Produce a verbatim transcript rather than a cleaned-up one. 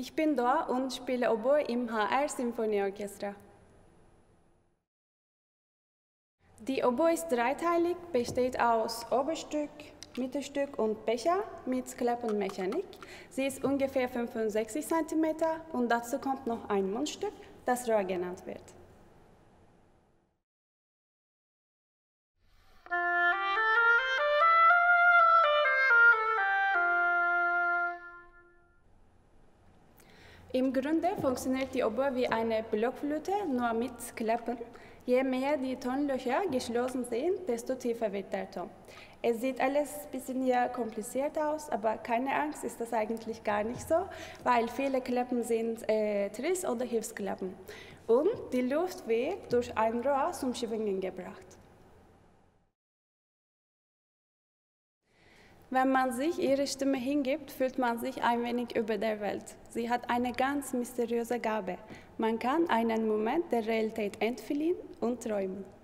Ich bin Doğa und spiele Oboe im H R-Sinfonieorchester. Die Oboe ist dreiteilig, besteht aus Oberstück, Mittelstück und Becher mit Klappenmechanik. Sie ist ungefähr fünfundsechzig Zentimeter und dazu kommt noch ein Mundstück, das Rohr genannt wird. Im Grunde funktioniert die Oboe wie eine Blockflöte, nur mit Klappen. Je mehr die Tonlöcher geschlossen sind, desto tiefer wird der Ton. Es sieht alles ein bisschen ja kompliziert aus, aber keine Angst, ist das eigentlich gar nicht so, weil viele Klappen sind äh, Triss- oder Hilfsklappen. Und die Luft wird durch ein Rohr zum Schwingen gebracht. Wenn man sich ihre Stimme hingibt, fühlt man sich ein wenig über der Welt. Sie hat eine ganz mysteriöse Gabe. Man kann einen Moment der Realität entfliehen und träumen.